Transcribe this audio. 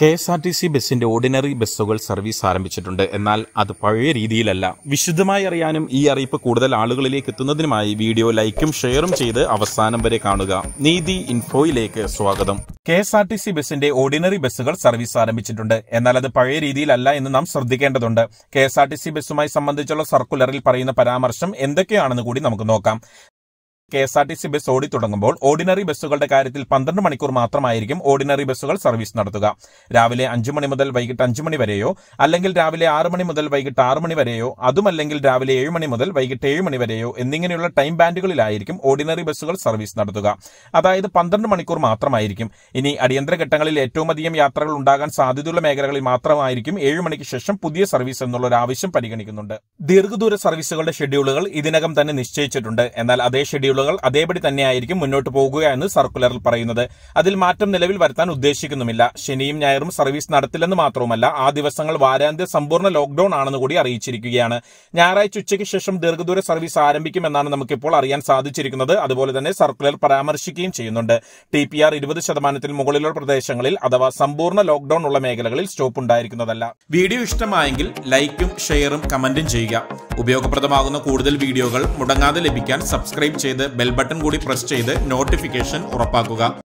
KSRTC ബസിന്റെ ordinary ബസ്സുകൾ service ആരംഭിച്ചിട്ടുണ്ട്. എന്നാൽ അത് പഴയ രീതിയിലല്ല. വിശദമായി അറിയാനും ഈ അറിയിപ്പ് കൂടുതൽ ആളുകളിലേക്ക് എത്തുന്നതിനുമായി വീഡിയോ ലൈക്കും ഷെയറും ചെയ്ത് അവസാനം വരെ കാണുക. നീതി ഇൻഫോയിലേക്ക് സ്വാഗതം. KSRTC ബസിന്റെ ഓർഡിനറി ബസ്സുകൾ സർവീസ് ആരംഭിച്ചിട്ടുണ്ട്. എന്നാൽ അത് പഴയ രീതിയിലല്ല എന്ന് നാം ശ്രദ്ധിക്കേണ്ടതുണ്ട്. KSRTC ബസ്സുമായി സംബന്ധിച്ചുള്ള സർക്കുലറിൽ പറയുന്ന പരാമർശം എന്തൊക്കെയാണെന്ന് കൂടി നമുക്ക് നോക്കാം. KSRTC ബസ് ഓടിത്തുടങ്ങുമ്പോൾ ഓർഡിനറി ബസ്സുകളുടെ കാര്യത്തിൽ 12 മണിക്കൂർ മാത്രമായിരിക്കും ഓർഡിനറി ബസ്സുകൾ സർവീസ് നടത്തുക. രാവിലെ 5 മണി മുതൽ വൈകിട്ട് 5 മണി വരെയോ, അല്ലെങ്കിൽ രാവിലെ 6 മണി മുതൽ വൈകിട്ട് 6 മണി വരെയോ, അതുമല്ലെങ്കിൽ രാവിലെ 7 മണി മുതൽ വൈകിട്ട് 7 മണി വരെയോ എന്നിങ്ങനെയുള്ള ടൈം ബാൻഡുകളിലായിരിക്കും ഓർഡിനറി ബസ്സുകൾ സർവീസ് നടത്തുക. അതായത് 12 മണിക്കൂർ മാത്രമായിരിക്കും. ഇനി അടിയന്തര ഘട്ടങ്ങളിൽ ഏറ്റവും അധികം യാത്രകൾ ഉണ്ടാകാൻ സാധ്യതയുള്ള മേഖലകളിൽ മാത്രമായിരിക്കും 7 മണിക്ക് ശേഷം പുതിയ സർവീസ് എന്നുള്ളൊരു ആവശ്യം പരിഗണിക്കുന്നുണ്ട്. ദീർഘദൂര സർവീസുകളുടെ ഷെഡ്യൂളുകൾ ഇതിനകം തന്നെ നിശ്ചയിച്ചിട്ടുണ്ട്. എന്നാൽ അതേ ഷെഡ്യൂൾ അതേപടി തന്നെയായിരിക്കും മുന്നോട്ട് പോകുക എന്ന് സർക്കുലറിൽ പറയുന്നത്. അതിൽ മാറ്റം നിലവിൽ വരുത്താൻ ഉദ്ദേശിക്കുന്നുമില്ല. ശനിയും ഞായറും സർവീസ് നടത്തില്ലെന്ന് മാത്രവുമല്ല, ആ ദിവസങ്ങൾ വാരാന്ത്യ സമ്പൂർണ്ണ ലോക്ഡൌൺ ആണെന്ന് കൂടി അറിയിച്ചിരിക്കുകയാണ്. ഞായറാഴ്ച ഉച്ചയ്ക്ക് ശേഷം ദീർഘദൂര സർവീസ് ആരംഭിക്കുമെന്നാണ് നമുക്കിപ്പോൾ അറിയാൻ സാധിച്ചിരിക്കുന്നത്. അതുപോലെ തന്നെ സർക്കുലർ പരാമർശിക്കുകയും ചെയ്യുന്നുണ്ട്. TPR 20% മുകളിലുള്ള പ്രദേശങ്ങളിൽ, അഥവാ സമ്പൂർണ്ണ ലോക്ഡൌൺ ഉള്ള മേഖലകളിൽ സ്റ്റോപ്പ് ഉണ്ടായിരിക്കുന്നതല്ല. വീഡിയോ ഇഷ്ടമായെങ്കിൽ ലൈക്കും ഷെയറും കമന്റും ചെയ്യുക. ഉപയോഗപ്രദമാകുന്ന കൂടുതൽ വീഡിയോകൾ മുടങ്ങാതെ ലഭിക്കാൻ സബ്സ്ക്രൈബ് ചെയ്ത് ബെൽ ബട്ടൺ കൂടി പ്രസ് ചെയ്ത് നോട്ടിഫിക്കേഷൻ ഉറപ്പാക്കുക.